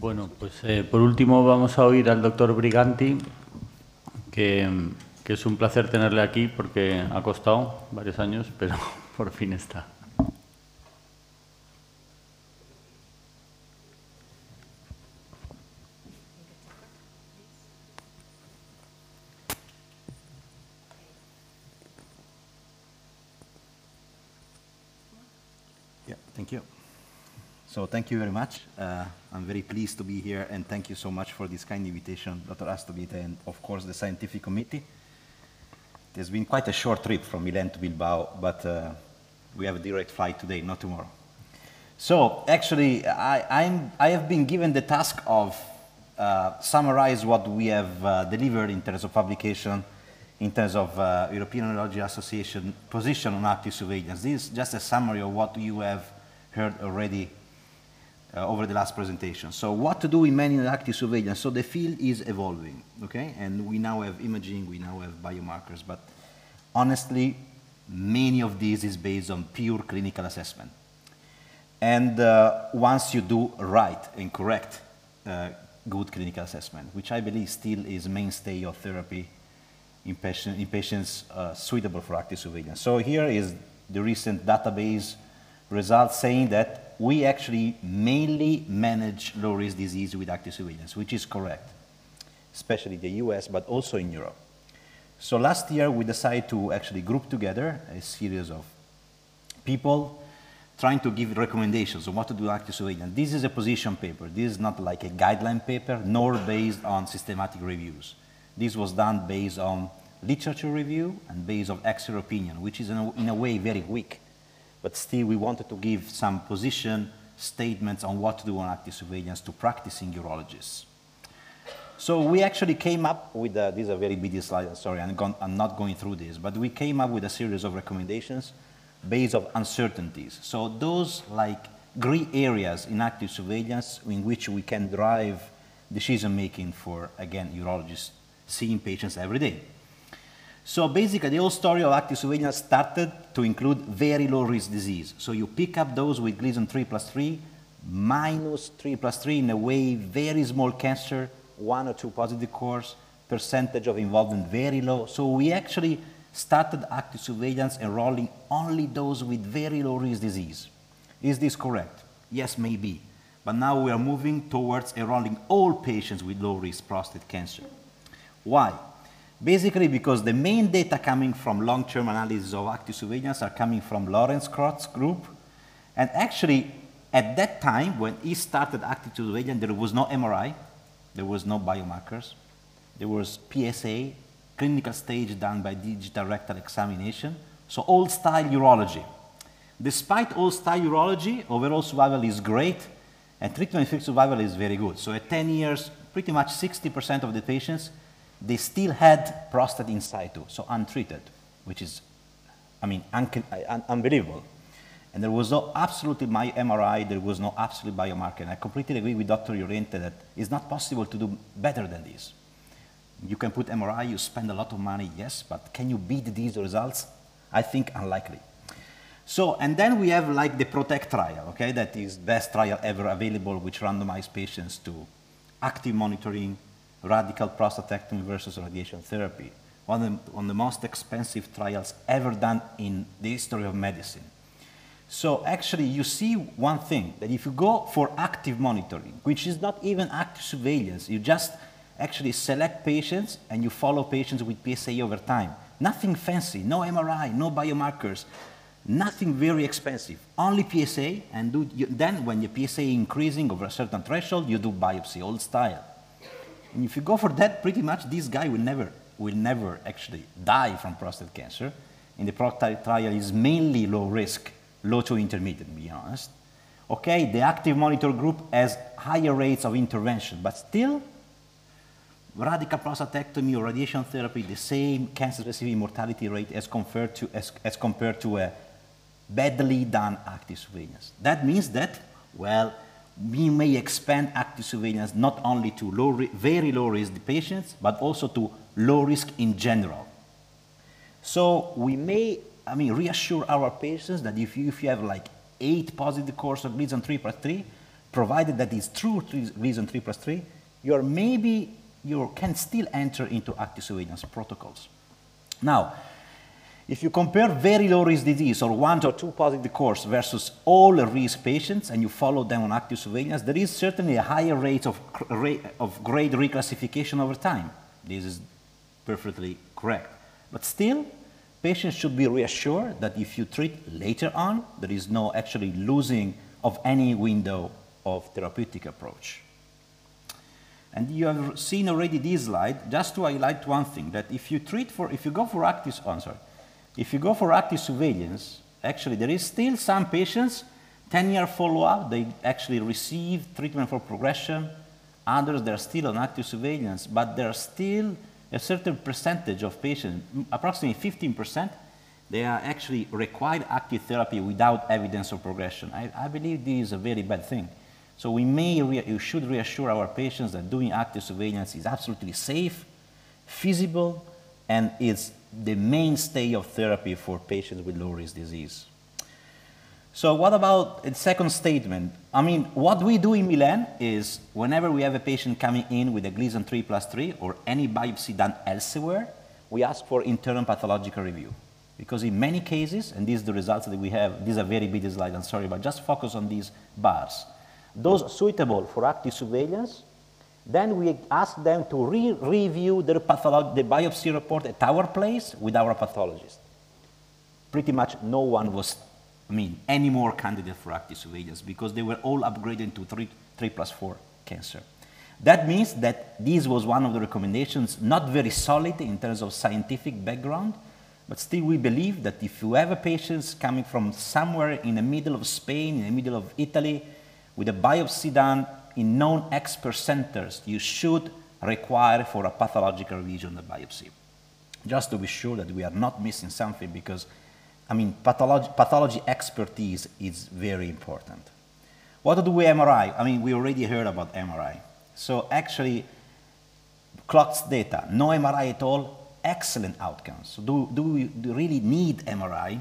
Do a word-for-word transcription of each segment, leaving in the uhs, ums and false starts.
Bueno, pues eh, por último vamos a oír al doctor Briganti, que, que es un placer tenerle aquí porque ha costado varios años, pero por fin está. Thank you. So thank you very much. Uh, I'm very pleased to be here, and thank you so much for this kind invitation, Doctor Astobita, and of course the scientific committee. It has been quite a short trip from Milan to Bilbao, but uh, we have a direct flight today, not tomorrow. So actually, I, I'm, I have been given the task of uh, summarize what we have uh, delivered in terms of publication, in terms of uh, European Urology Association position on active surveillance. This is just a summary of what you have heard already uh, over the last presentation. So what to do in managing active surveillance. So the field is evolving, okay? And we now have imaging, we now have biomarkers, but honestly, many of these is based on pure clinical assessment. And uh, once you do right and correct uh, good clinical assessment, which I believe still is mainstay of therapy in, patient, in patients uh, suitable for active surveillance. So here is the recent database results saying that we actually mainly manage low-risk disease with active surveillance, which is correct, especially in the U S, but also in Europe. So last year, we decided to actually group together a series of people trying to give recommendations on what to do with active surveillance. This is a position paper. This is not like a guideline paper, nor based on systematic reviews. This was done based on literature review and based on expert opinion, which is in a, in a way very weak. But still, we wanted to give some position statements on what to do on active surveillance to practicing urologists. So we actually came up with, a, these are very busy slides, sorry, I'm, gone, I'm not going through this, but we came up with a series of recommendations based on uncertainties. So those like gray areas in active surveillance in which we can drive decision-making for, again, urologists seeing patients every day. So basically, the whole story of active surveillance started to include very low-risk disease. So you pick up those with Gleason three plus three, minus three plus three, in a way, very small cancer, one or two positive cores, percentage of involvement very low. So we actually started active surveillance enrolling only those with very low-risk disease. Is this correct? Yes, maybe. But now we are moving towards enrolling all patients with low-risk prostate cancer. Why? Basically because the main data coming from long-term analysis of active surveillance are coming from Laurence Klotz group. And actually, at that time, when he started active surveillance, there was no M R I, there was no biomarkers, there was P S A, clinical stage done by digital rectal examination, so old-style urology. Despite old-style urology, overall survival is great, and treatment-free survival is very good. So at ten years, pretty much sixty percent of the patients they still had prostate in situ, so untreated, which is, I mean, un un unbelievable. And there was no absolutely my M R I, there was no absolute biomarker. And I completely agree with Doctor Llorente that it's not possible to do better than this. You can put M R I, you spend a lot of money, yes, but can you beat these results? I think unlikely. So, and then we have like the PROTECT trial, okay, that is best trial ever available, which randomized patients to active monitoring, radical prostatectomy versus radiation therapy, one of, the, one of the most expensive trials ever done in the history of medicine. So actually, you see one thing, that if you go for active monitoring, which is not even active surveillance, you just actually select patients and you follow patients with P S A over time. Nothing fancy, no M R I, no biomarkers, nothing very expensive, only P S A, and do you, then when the P S A is increasing over a certain threshold, you do biopsy, old style. And if you go for that, pretty much this guy will never, will never actually die from prostate cancer. And the PROTECT trial is mainly low risk, low to intermediate, to be honest. Okay, the active monitor group has higher rates of intervention, but still, radical prostatectomy or radiation therapy, the same cancer-specific mortality rate as compared to, as, as compared to a badly done active surveillance. That means that, well, we may expand active surveillance not only to low very low-risk patients, but also to low-risk in general. So we may, I mean, reassure our patients that if you, if you have like eight positive cores of Gleason three plus three, provided that is true reason three plus three, you're maybe you can still enter into active surveillance protocols. Now, if you compare very low risk disease or one or two positive course versus all risk patients and you follow them on active surveillance, there is certainly a higher rate of, of grade reclassification over time. This is perfectly correct. But still, patients should be reassured that if you treat later on, there is no actually losing of any window of therapeutic approach. And you have seen already this slide, just to highlight one thing, that if you treat for, if you go for active, oh, I'm sorry, if you go for active surveillance, actually there is still some patients, ten year follow-up, they actually receive treatment for progression, others they're still on active surveillance, but there are still a certain percentage of patients, approximately fifteen percent, they are actually required active therapy without evidence of progression. I, I believe this is a very bad thing. So we may, re you should reassure our patients that doing active surveillance is absolutely safe, feasible, and is the mainstay of therapy for patients with low-risk disease. So what about the second statement? I mean, what we do in Milan is whenever we have a patient coming in with a Gleason three plus three or any biopsy done elsewhere, we ask for internal pathological review. Because in many cases, and these are the results that we have, these are very big slides, I'm sorry, but just focus on these bars. Those suitable for active surveillance, then we ask them to re-review their patholo- the biopsy report at our place with our pathologist. Pretty much no one was, I mean, any more candidate for active surveillance because they were all upgraded to three, three plus four cancer. That means that this was one of the recommendations, not very solid in terms of scientific background, but still we believe that if you have a patient coming from somewhere in the middle of Spain, in the middle of Italy, with a biopsy done in known expert centers, you should require for a pathological revision of the biopsy. Just to be sure that we are not missing something because, I mean, pathology, pathology expertise is very important. What to do with M R I? I mean, we already heard about M R I. So actually, Klotz's data, no M R I at all, excellent outcomes. So do, do we really need M R I?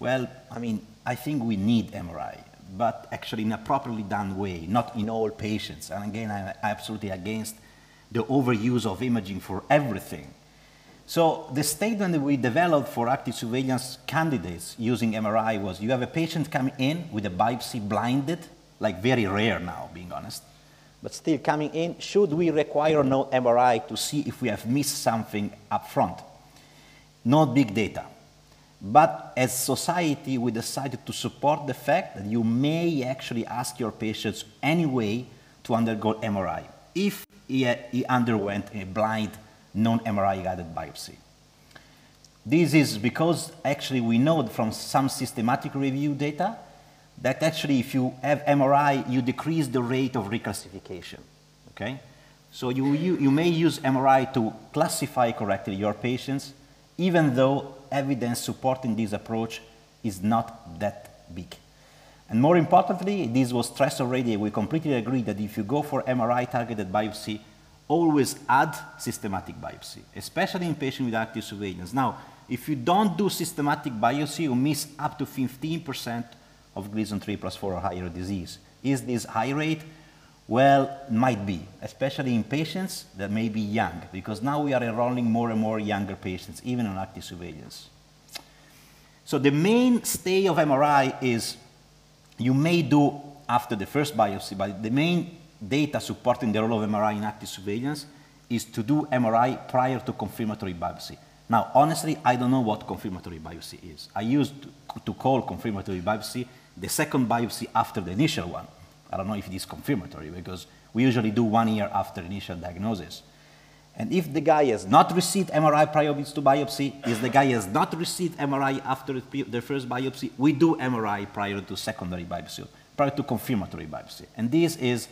Well, I mean, I think we need M R I, but actually in a properly done way, not in all patients. And again, I'm absolutely against the overuse of imaging for everything. So the statement that we developed for active surveillance candidates using M R I was you have a patient coming in with a biopsy blinded, like very rare now, being honest, but still coming in, should we require no M R I to see if we have missed something up front? Not big data. But as society, we decided to support the fact that you may actually ask your patients anyway to undergo M R I if he underwent a blind non-M R I-guided biopsy. This is because actually we know from some systematic review data that actually if you have M R I, you decrease the rate of reclassification, okay? So you, you, you may use M R I to classify correctly your patients even though evidence supporting this approach is not that big. And more importantly, this was stressed already, we completely agree that if you go for M R I-targeted biopsy, always add systematic biopsy, especially in patients with active surveillance. Now, if you don't do systematic biopsy, you miss up to fifteen percent of Gleason three plus four or higher disease. Is this high rate? Well, might be, especially in patients that may be young, because now we are enrolling more and more younger patients, even on active surveillance. So the mainstay of M R I is you may do after the first biopsy, but the main data supporting the role of M R I in active surveillance is to do M R I prior to confirmatory biopsy. Now, honestly, I don't know what confirmatory biopsy is. I used to call confirmatory biopsy the second biopsy after the initial one. I don't know if it is confirmatory because we usually do one year after initial diagnosis. And if the guy has not received M R I prior to biopsy, if the guy has not received M R I after the first biopsy, we do M R I prior to secondary biopsy, prior to confirmatory biopsy. And this is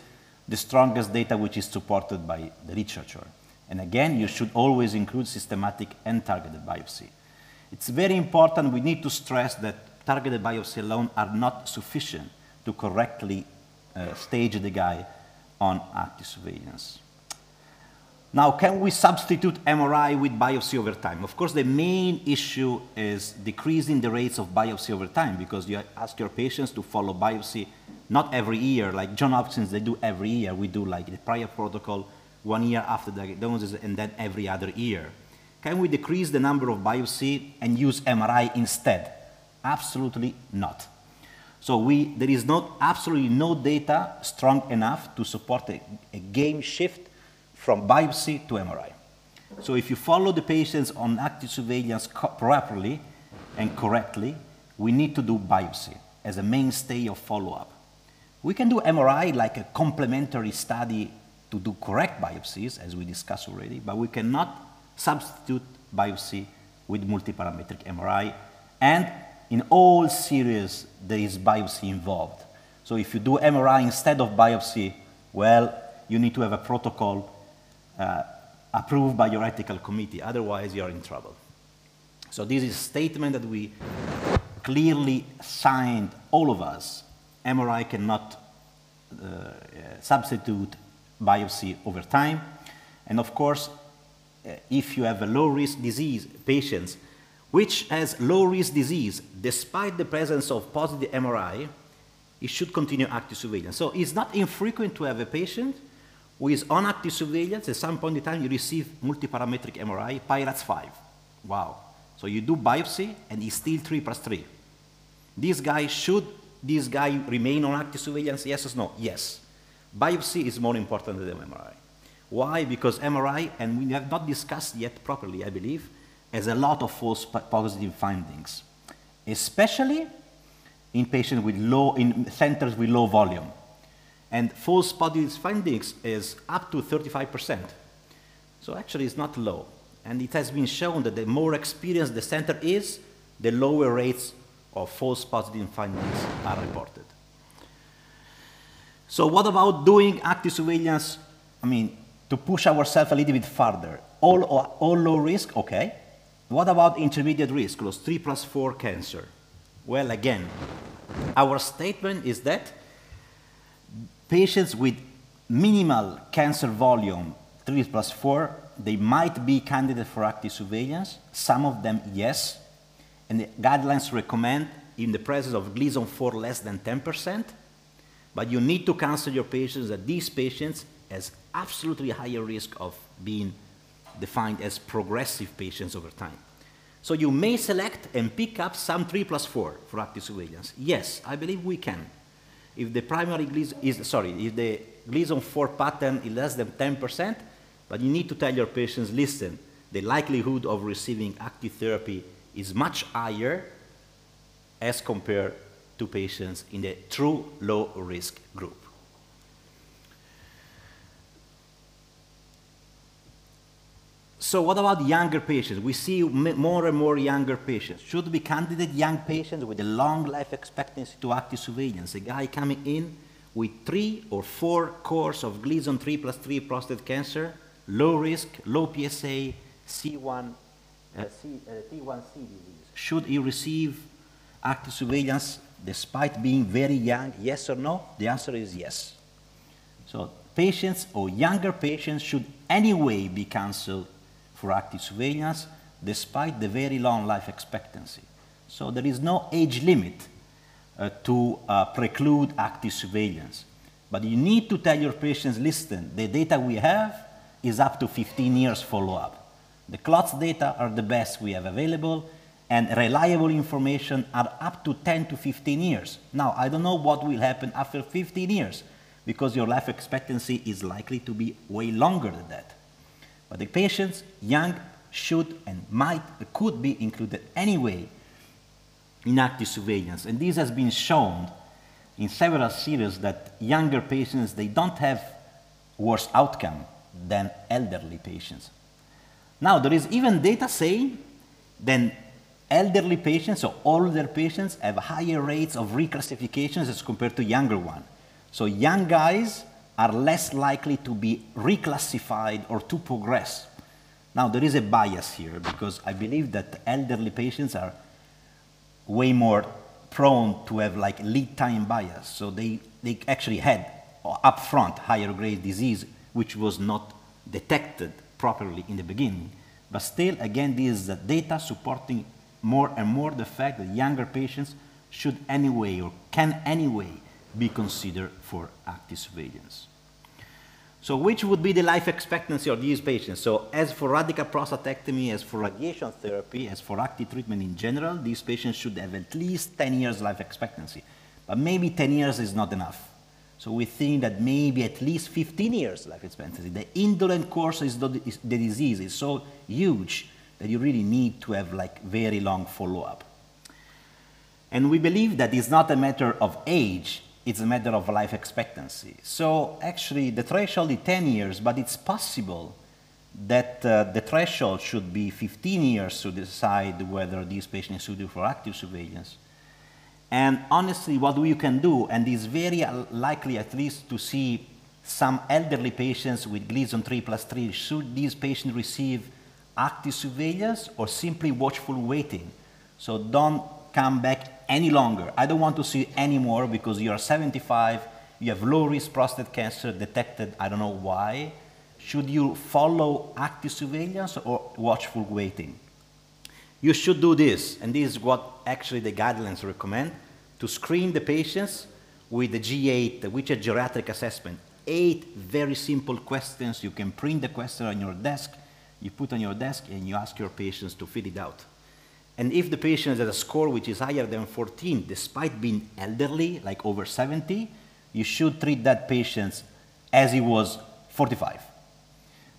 the strongest data which is supported by the literature. And again, you should always include systematic and targeted biopsy. It's very important, we need to stress that targeted biopsy alone are not sufficient to correctly Uh, stage the guy on active surveillance. Now, can we substitute M R I with biopsy over time? Of course, the main issue is decreasing the rates of biopsy over time because you ask your patients to follow biopsy not every year, like Johns Hopkins, they do every year. We do like the prior protocol one year after the diagnosis and then every other year. Can we decrease the number of biopsy and use M R I instead? Absolutely not. So we, there is not, absolutely no data strong enough to support a, a game shift from biopsy to M R I. So if you follow the patients on active surveillance properly and correctly, we need to do biopsy as a mainstay of follow-up. We can do M R I like a complementary study to do correct biopsies, as we discussed already, but we cannot substitute biopsy with multiparametric M R I. And in all series, there is biopsy involved. So if you do M R I instead of biopsy, well, you need to have a protocol uh, approved by your ethical committee. Otherwise, you are in trouble. So this is a statement that we clearly signed, all of us. M R I cannot uh, substitute biopsy over time. And of course, if you have a low-risk disease, patients, which has low-risk disease, despite the presence of positive M R I, it should continue active surveillance. So it's not infrequent to have a patient who is on active surveillance. At some point in time, you receive multiparametric M R I, P I RADS five. Wow. So you do biopsy, and he's still three plus three. This guy, should this guy remain on active surveillance? Yes or no? Yes. Biopsy is more important than M R I. Why? Because M R I, and we have not discussed yet properly, I believe, has a lot of false positive findings, especially in patients with low, in centers with low volume. And false positive findings is up to thirty-five percent. So actually, it's not low. And it has been shown that the more experienced the center is, the lower rates of false positive findings are reported. So what about doing active surveillance? I mean, to push ourselves a little bit further. All, all low risk, okay. What about intermediate risk, class three plus four cancer? Well, again, our statement is that patients with minimal cancer volume, three plus four, they might be candidates for active surveillance. Some of them, yes. And the guidelines recommend in the presence of Gleason four less than ten percent. But you need to counsel your patients that these patients has absolutely higher risk of being defined as progressive patients over time. So you may select and pick up some three plus four for active surveillance. Yes, I believe we can. If the primary Gleason is, sorry, if the Gleason four pattern is less than ten percent, but you need to tell your patients, listen, the likelihood of receiving active therapy is much higher as compared to patients in the true low-risk group. So what about younger patients? We see more and more younger patients. Should we candidate young patients with a long life expectancy to active surveillance? A guy coming in with three or four courses of Gleason three plus three prostate cancer, low risk, low P S A, C one, uh, C, uh, T one C disease. Should he receive active surveillance despite being very young? Yes or no? The answer is yes. So patients or younger patients should anyway be counseled for active surveillance despite the very long life expectancy. So there is no age limit uh, to uh, preclude active surveillance. But you need to tell your patients, listen, the data we have is up to fifteen years follow-up. The Klotz data are the best we have available, and reliable information are up to ten to fifteen years. Now, I don't know what will happen after fifteen years, because your life expectancy is likely to be way longer than that. But the patients, young, should and might, could be included anyway in active surveillance. And this has been shown in several series that younger patients, they don't have worse outcome than elderly patients. Now, there is even data saying that elderly patients or older patients have higher rates of reclassifications as compared to younger ones. So young guys are less likely to be reclassified or to progress. Now, there is a bias here because I believe that elderly patients are way more prone to have like lead time bias. So they, they actually had upfront higher grade disease, which was not detected properly in the beginning. But still, again, this is the data supporting more and more the fact that younger patients should anyway or can anyway be considered for active surveillance. So which would be the life expectancy of these patients? So as for radical prostatectomy, as for radiation therapy, as for active treatment in general, these patients should have at least ten years life expectancy. But maybe ten years is not enough. So we think that maybe at least fifteen years life expectancy. The indolent course is the, is the disease is so huge that you really need to have like very long follow-up. And we believe that it's not a matter of age, it's a matter of life expectancy. So actually the threshold is ten years, but it's possible that uh, the threshold should be fifteen years to decide whether these patients should do for active surveillance. And honestly, what we can do, and it's very likely at least to see some elderly patients with Gleason three plus three, should these patients receive active surveillance or simply watchful waiting? So don't come back any longer. I don't want to see any more because you are seventy-five, you have low-risk prostate cancer detected, I don't know why. Should you follow active surveillance or watchful waiting? You should do this, and this is what actually the guidelines recommend, to screen the patients with the G eight, which is geriatric assessment. Eight very simple questions. You can print the question on your desk, you put on your desk, and you ask your patients to fill it out. And if the patient has a score which is higher than fourteen, despite being elderly, like over seventy, you should treat that patient as he was forty-five.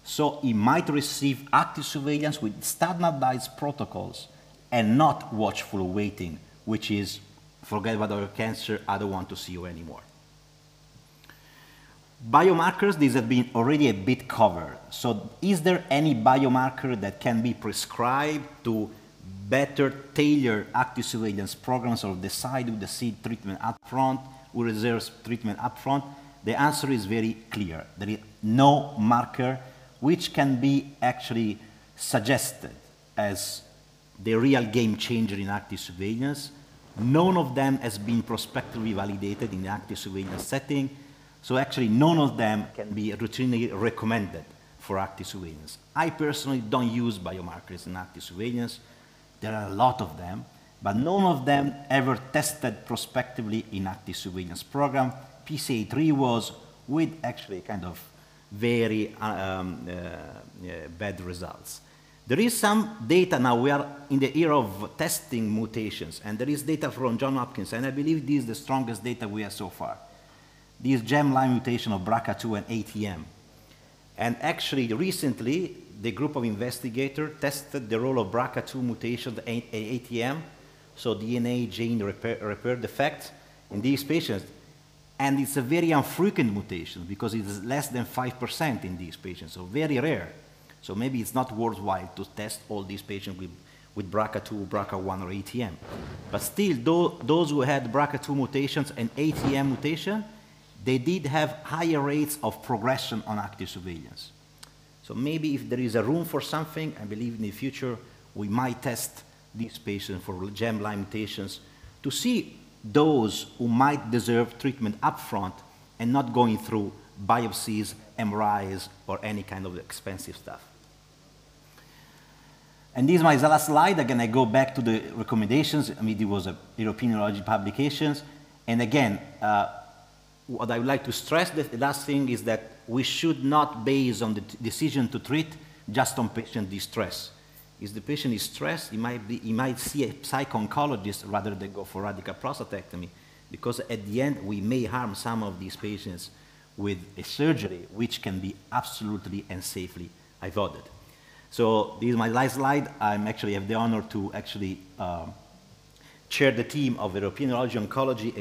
So he might receive active surveillance with standardized protocols and not watchful waiting, which is, forget about your cancer, I don't want to see you anymore. Biomarkers, these have been already a bit covered. So is there any biomarker that can be prescribed to better tailor active surveillance programs or decide to seed treatment upfront or reserve treatment upfront? The answer is very clear. There is no marker which can be actually suggested as the real game changer in active surveillance. None of them has been prospectively validated in the active surveillance setting. So actually none of them can be routinely recommended for active surveillance. I personally don't use biomarkers in active surveillance. There are a lot of them, but none of them ever tested prospectively in active surveillance program. P C A three was, with actually kind of very um, uh, uh, bad results. There is some data now. We are in the era of testing mutations, and there is data from Johns Hopkins, and I believe this is the strongest data we have so far. This germline mutation of B R C A two and A T M. And actually, recently, the group of investigators tested the role of B R C A two mutation and A T M, so D N A gene repair, repair defects in these patients. And it's a very infrequent mutation because it is less than five percent in these patients, so very rare. So maybe it's not worthwhile to test all these patients with, with B R C A two, B R C A one, or A T M. But still, though, those who had B R C A two mutations and A T M mutation, they did have higher rates of progression on active surveillance. So maybe if there is a room for something, I believe in the future, we might test these patients for germline mutations to see those who might deserve treatment upfront and not going through biopsies, M R Is, or any kind of expensive stuff. And this is my last slide. Again, I go back to the recommendations. I mean, it was a European Urology publications. And again, uh, what I would like to stress, that the last thing is that we should not base on the decision to treat just on patient distress. If the patient is stressed, he might, be, he might see a psycho-oncologist rather than go for radical prostatectomy, because at the end, we may harm some of these patients with a surgery which can be absolutely and safely avoided. So this is my last slide. I actually have the honor to actually um, chair the team of European Urology Oncology